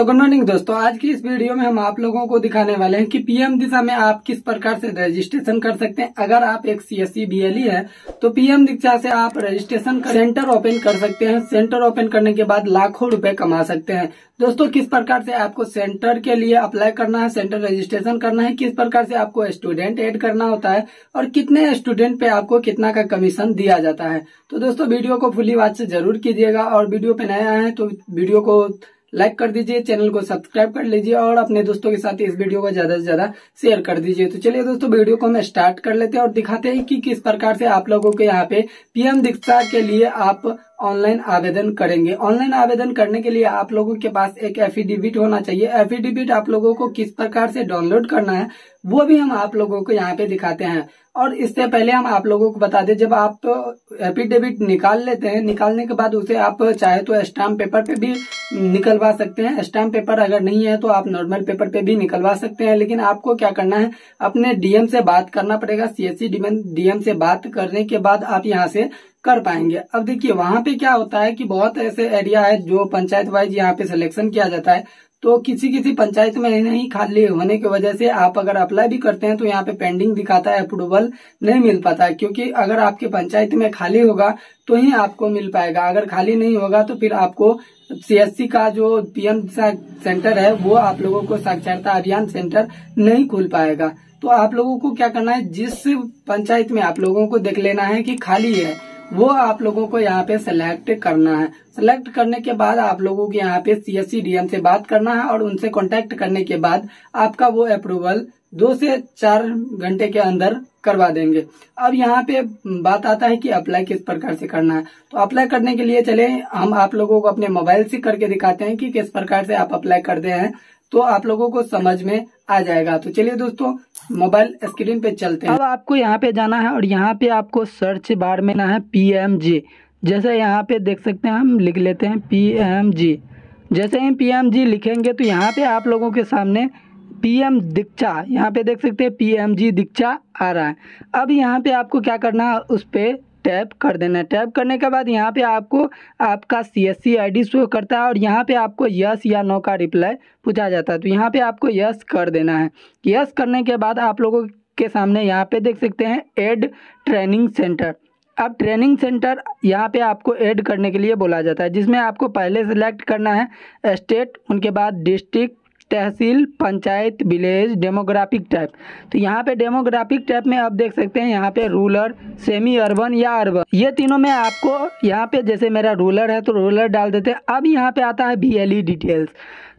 तो good morning दोस्तों, आज की इस वीडियो में हम आप लोगों को दिखाने वाले हैं कि पीएम दिशा में आप किस प्रकार से रजिस्ट्रेशन कर सकते हैं। अगर आप एक सीएससी बीएलई है तो पीएम दिशा से आप रजिस्ट्रेशन सेंटर ओपन कर सकते हैं। सेंटर ओपन करने के बाद लाखों रुपए कमा सकते हैं। दोस्तों, किस प्रकार से आपको सेंटर के लिए अप्लाई करना है, सेंटर रजिस्ट्रेशन करना है, किस प्रकार से आपको स्टूडेंट एड करना होता है और कितने स्टूडेंट पे आपको कितना का कमीशन दिया जाता है। तो दोस्तों, वीडियो को फुली वॉच से जरूर कीजिएगा और वीडियो पे नए आए हैं तो वीडियो को लाइक कर दीजिए, चैनल को सब्सक्राइब कर लीजिए और अपने दोस्तों के साथ इस वीडियो को ज्यादा से ज्यादा शेयर कर दीजिए। तो चलिए दोस्तों, वीडियो को हम स्टार्ट कर लेते हैं और दिखाते हैं कि किस प्रकार से आप लोगों के यहाँ पे पीएम दीक्षा के लिए आप ऑनलाइन आवेदन करेंगे। ऑनलाइन आवेदन करने के लिए आप लोगों के पास एक एफिडेविट होना चाहिए। एफिडेविट आप लोगों को किस प्रकार से डाउनलोड करना है वो भी हम आप लोगों को यहाँ पे दिखाते हैं। और इससे पहले हम आप लोगों को बता दें, जब आप एफिडेविट निकाल लेते हैं, निकालने के बाद उसे आप चाहे तो स्टाम्प पेपर पे भी निकलवा सकते हैं। स्टाम्प पेपर अगर नहीं है तो आप नॉर्मल पेपर पे भी निकलवा सकते हैं। लेकिन आपको क्या करना है, अपने डीएम से बात करना पड़ेगा। सीएससी डीएम से बात करने के बाद आप यहाँ से कर पाएंगे। अब देखिए वहाँ पे क्या होता है कि बहुत ऐसे एरिया है जो पंचायत वाइज यहाँ पे सिलेक्शन किया जाता है। तो किसी किसी पंचायत में नहीं खाली होने की वजह से आप अगर अप्लाई भी करते हैं तो यहाँ पे पेंडिंग दिखाता है, अप्रूवल नहीं मिल पाता है। क्योंकि अगर आपके पंचायत में खाली होगा तो ही आपको मिल पाएगा, अगर खाली नहीं होगा तो फिर आपको सीएससी का जो पीएम सेंटर है वो आप लोगों को साक्षरता अभियान सेंटर नहीं खुल पाएगा। तो आप लोगों को क्या करना है, जिस पंचायत में आप लोगों को देख लेना है कि खाली है वो आप लोगों को यहाँ पे सेलेक्ट करना है। सेलेक्ट करने के बाद आप लोगों को यहाँ पे सीएससी डीएम से बात करना है और उनसे कांटेक्ट करने के बाद आपका वो अप्रूवल 2 से 4 घंटे के अंदर करवा देंगे। अब यहाँ पे बात आता है कि अप्लाई किस प्रकार से करना है। तो अप्लाई करने के लिए चले हम आप लोगों को अपने मोबाइल से करके दिखाते हैं कि किस प्रकार से आप अप्लाई करते हैं, तो आप लोगों को समझ में आ जाएगा। तो चलिए दोस्तों, मोबाइल स्क्रीन पे चलते हैं। अब आपको यहाँ पे जाना है और यहाँ पे आपको सर्च बार में ना है PMG। जैसे यहाँ पे देख सकते हैं, हम लिख लेते हैं PMG। जैसे हम PMG लिखेंगे तो यहाँ पे आप लोगों के सामने पीएम दीक्षा, यहाँ पे देख सकते हैं PMG दीक्षा आ रहा है। अब यहाँ पे आपको क्या करना है, उस पर टैप कर देना है। टैप करने के बाद यहाँ पे आपको आपका CSC ID शो करता है और यहाँ पे आपको यस या नो का रिप्लाई पूछा जाता है। तो यहाँ पे आपको यस कर देना है। यस करने के बाद आप लोगों के सामने यहाँ पे देख सकते हैं ऐड ट्रेनिंग सेंटर। अब ट्रेनिंग सेंटर यहाँ पे आपको ऐड करने के लिए बोला जाता है, जिसमें आपको पहले सेलेक्ट करना है स्टेट, उनके बाद district, tehsil, panchayat, village, demographic type. तो यहाँ पे डेमोग्राफिक टाइप में आप देख सकते हैं यहाँ पे रूरल, सेमी अर्बन या अर्बन, ये तीनों में आपको यहाँ पे, जैसे मेरा रूरल है तो रूरल डाल देते हैं। अब यहाँ पे आता है BLE डिटेल्स।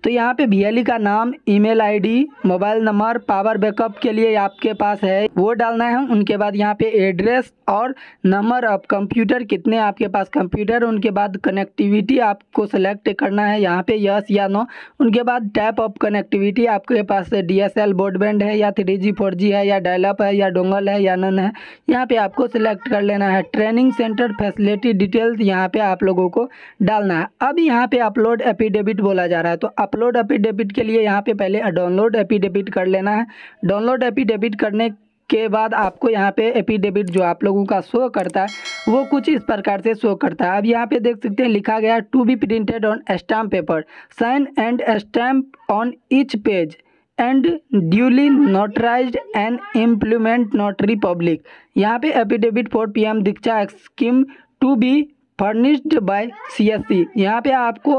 तो यहाँ पे BLE का नाम, email ID, mobile number, power backup के लिए आपके पास है वो डालना है। उनके बाद यहाँ पे एड्रेस और नंबर ऑफ कंप्यूटर, कितने आपके पास कंप्यूटर, उनके बाद कनेक्टिविटी आपको सेलेक्ट करना है यहाँ पे यस या नो। उनके बाद टाइप ऑफ कनेक्टिविटी, आपके पास DSL ब्रॉडबैंड है या 3G 4G है या डायलअप है या डोंगल है या नन है, यहाँ पे आपको सिलेक्ट कर लेना है। ट्रेनिंग सेंटर फैसिलिटी डिटेल्स यहाँ पे आप लोगों को डालना है। अब यहाँ पे अपलोड एफिडेविट बोला जा रहा है। तो अपलोड एफिडेविट के लिए यहाँ पे पहले डाउनलोड एफिडेविट कर लेना है। डाउनलोड एफिडेविट करने के बाद आपको यहाँ पे एफिडेविट जो आप लोगों का शो करता है वो कुछ इस प्रकार से शो करता है। अब यहाँ पे देख सकते हैं लिखा गया to be printed on stamp paper, sign and stamp on each page and duly notarised and implement notary public. यहाँ पे affidavit for PM Diksha scheme to be furnished by CSC। यहाँ पे आपको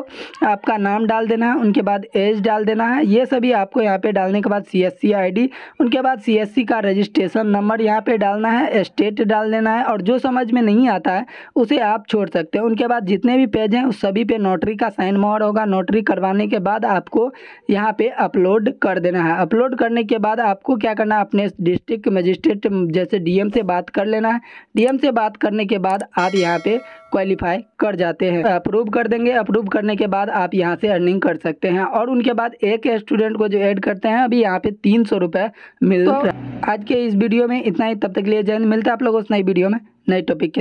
आपका नाम डाल देना है, उनके बाद एज डाल देना है, ये सभी आपको यहाँ पे डालने के बाद CSC ID, उनके बाद CSC का रजिस्ट्रेशन नंबर यहाँ पे डालना है, स्टेट डाल देना है और जो समझ में नहीं आता है उसे आप छोड़ सकते हैं। उनके बाद जितने भी पेज हैं उस सभी पे नोटरी का साइन मोहर होगा। नोटरी करवाने के बाद आपको यहाँ पे अपलोड कर देना है। अपलोड करने के बाद आपको क्या करना है, अपने डिस्ट्रिक्ट मजिस्ट्रेट जैसे DM से बात कर लेना है। DM से बात करने के बाद आप यहाँ पे क्वालिफाई कर जाते हैं, अप्रूव कर देंगे। अप्रूव करने के बाद आप यहां से अर्निंग कर सकते हैं। और उनके बाद एक स्टूडेंट को जो ऐड करते हैं अभी यहां पे 300 रुपये मिल रहा है। आज के इस वीडियो में इतना ही, तब तक के लिए जय हिंद। मिलते हैं आप लोगों को नई वीडियो में नए टॉपिक के साथ।